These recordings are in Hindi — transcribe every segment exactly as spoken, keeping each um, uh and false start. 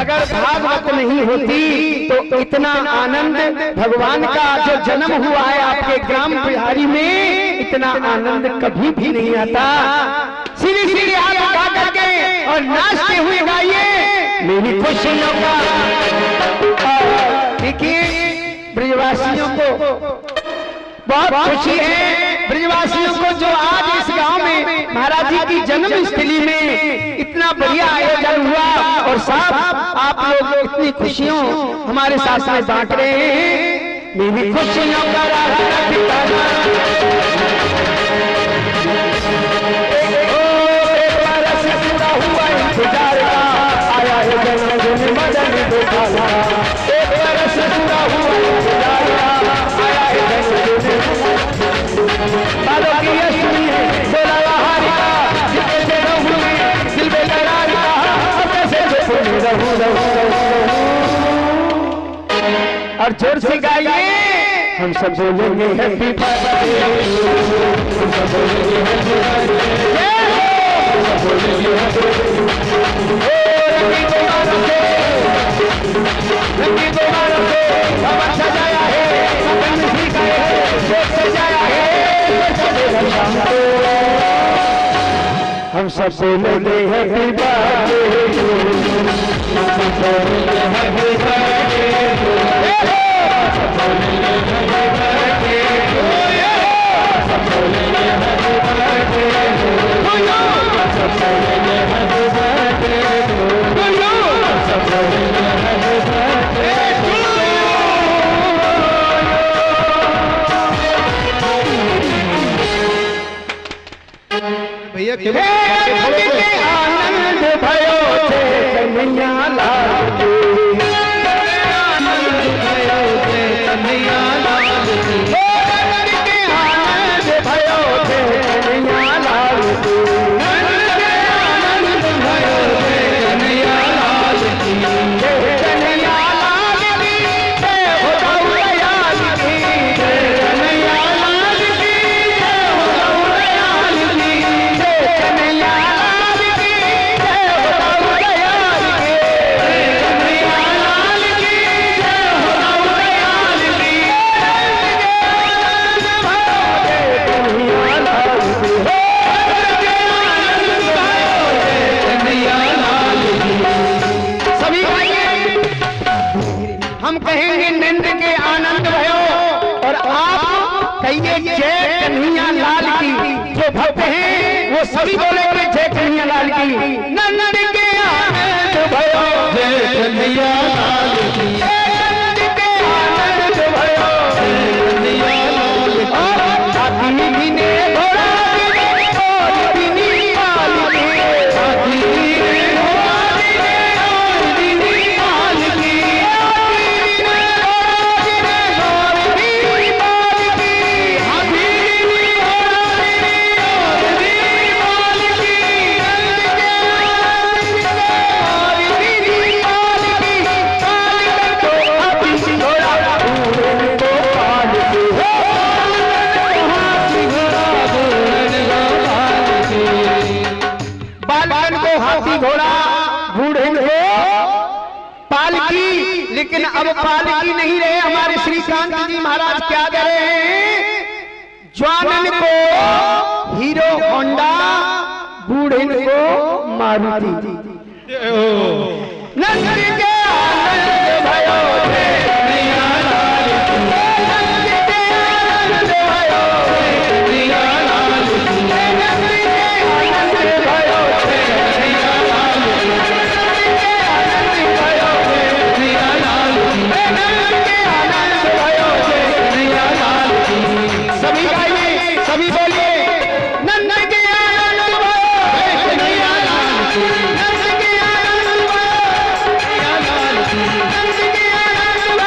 अगर भागवत नहीं होती तो इतना आनंद भगवान का जो जन्म हुआ है आपके ग्राम बिहारी में, इतना आनंद कभी भी नहीं आता। सीधी सीधी हाथ उठा करके और नाचते हुए गाइए मेरी खुशी होगा। देखिए ब्रजवासियों को बहुत खुशी है, ब्रजवासियों को जो आज इस गांव में महाराज जी की जन्मस्थली में इतना बढ़िया आयोजन हुआ और साहब आप लोग इतनी खुशियों हमारे साथ साथ बांट रहे हैं। मेरी खुशियों का और जोर से गाइए हम सब बोलेंगे हैप्पी बर्थडे, हम सब बोलेंगे हैप्पी बर्थडे, हम सब बोलेंगे हैप्पी बर्थडे। रंगी दीवारों से, रंगी दीवारों से भवन सजाया है, भवन सजाया है, देश सजाया है, देश सजाया है। हम सब बोलेंगे हैप्पी बर्थडे, हम सब बोलेंगे हैप्पी बर्थडे। भैया आनंद भयो थे कन्हैया लाल के, सभी बोलेंगे जय कन्हैया लाल की। नंद के आनंद भयो जय कन्हैया लाल की, नंद के आनंद भयो जय कन्हैया लाल की। हाथी बिने घोड़ा बिने और बिनी लाल की, हाथी बिने घोड़ा बिने और बिनी लाल की, हाथी बिने घोड़ा बिने और बिनी लाल की, हाथी बिने घोड़ा बिने और बिनी। लेकिन अब पालकी नहीं रहे, हमारे श्रीकांत जी महाराज क्या कह रहे हैं, जवानन को हीरो होंडा, बूढ़न को मारुति। नंद के आनंद भयो थे कन्हैया लाल की, नंद के आनंद भयो थे कन्हैया लाल की, नंद के आनंद भयो थे कन्हैया लाल की। सभी गाइए, सभी बोलिए नंद के आनंद भयो जय कन्हैया लाल की, नंद के आनंद भयो जय कन्हैया लाल की, नंद के आनंद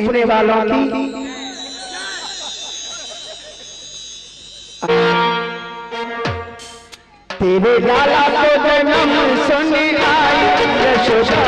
रहने वालों की तेरे लाला को जन्म सुन आई यशोदा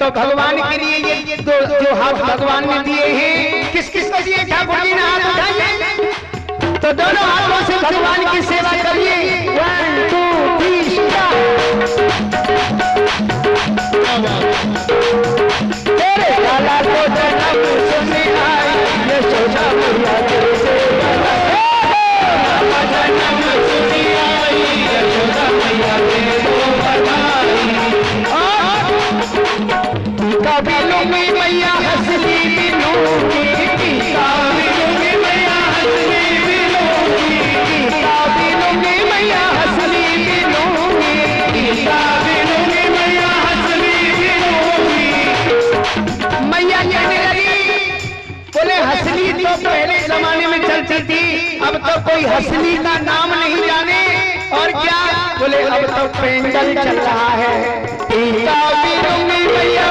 तो भगवान के लिए ये दो जो हाथ भगवान ने दिए हैं किस किस के लिए ठाकुर जी ने हाथ उठाए तो दोनों हाथों से भगवान की सेवा करिए। One two three start. तेरे लाला को जन्म सुन आई यशोदा मैया कैसे जन्म सुन आई यशोदा मैया कैसे काबिलों में मैया हंसली बिलोगी की काबिलों में मैया हंसली बिलोगी की काबिलों में मैया हंसली बिलोगी की काबिलों में मैया हंसली बिलोगी। मैया कहने लगी बोले हंसली तो पहले जमाने में चलती थी अब तो कोई हंसली का नाम नहीं जाने और क्या बोले अब तो पेंडल चल रहा है। काबिलों में मैया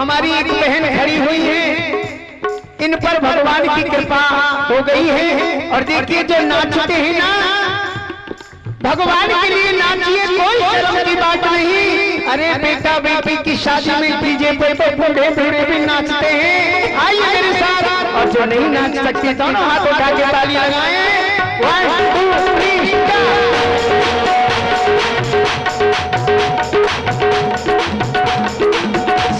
हमारी एक बहन खड़ी हुई है इन पर भगवान की कृपा हो गई है और देखिए जो नाचते हैं ना भगवान के लिए नाचिए कोई शर्म की बात नहीं। अरे बेटा बेटी की शादी में डीजे पे तो बूढ़े बूढ़े भी नाचते हैं आइए मेरे साथ और जो नहीं नाच सकते दोनों हाथ उठा के ताली लगाए। One two three start.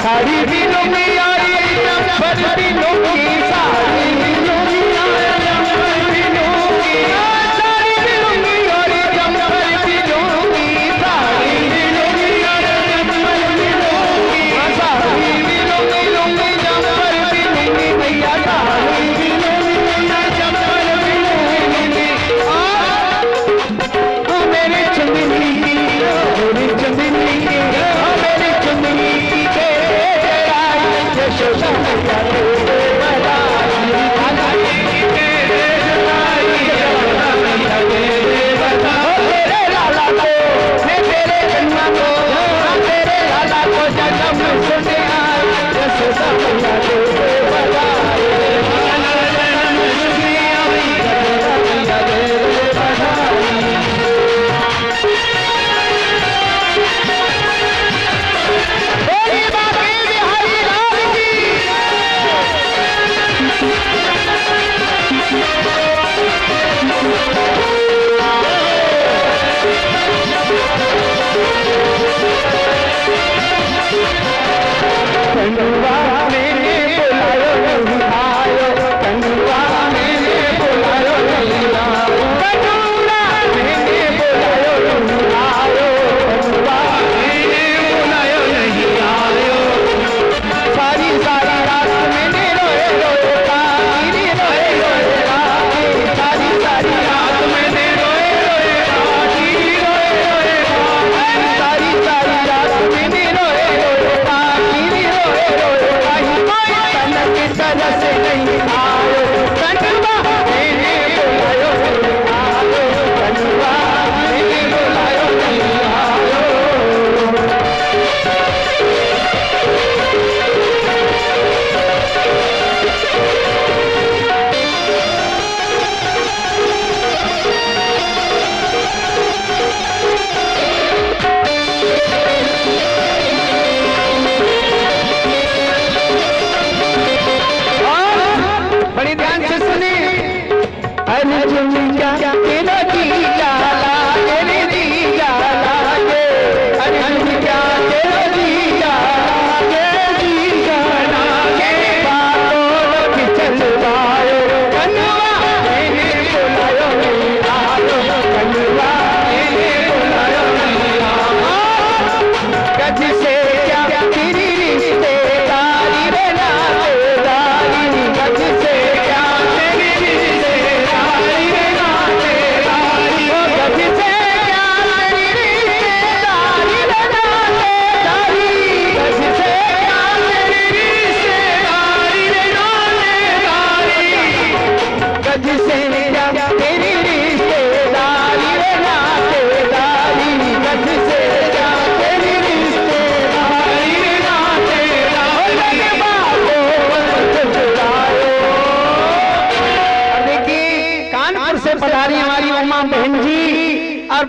साड़ी बिलों में आई नंबर बिलों की साड़ी बिलों में आई नंबर बिलों की साड़ी बिलों में आई नंबर बिलों की साड़ी बिलों में आई नंबर बिलों की साड़ी बिलों में आई नंबर बिलों की भैया साड़ी बिलों में आई नंबर बिलों की।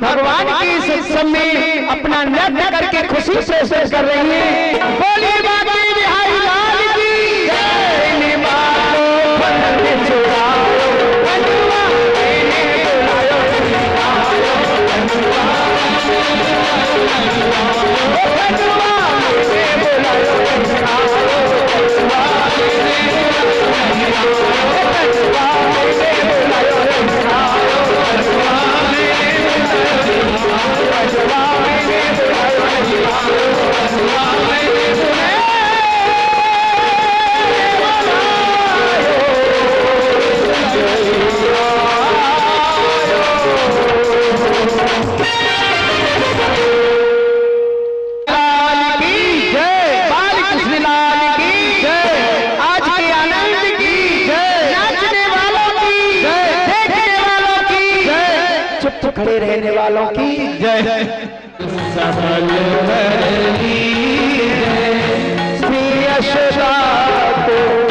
भगवान के सत्संग में अपना नृत्य करके खुशी महसूस कर रही है। बोलिए बाबा बिहारी लाल की जय। निमालो बंधन छुड़ाओ बंधुआ मैंने बुलायो निमालो बंधुआ ओ बंधुआ मैंने बुलायो निमालो बंधुआ मैंने बुलायो बंधुआ खड़े रहने वालों की जय। जय श्री यशोदा।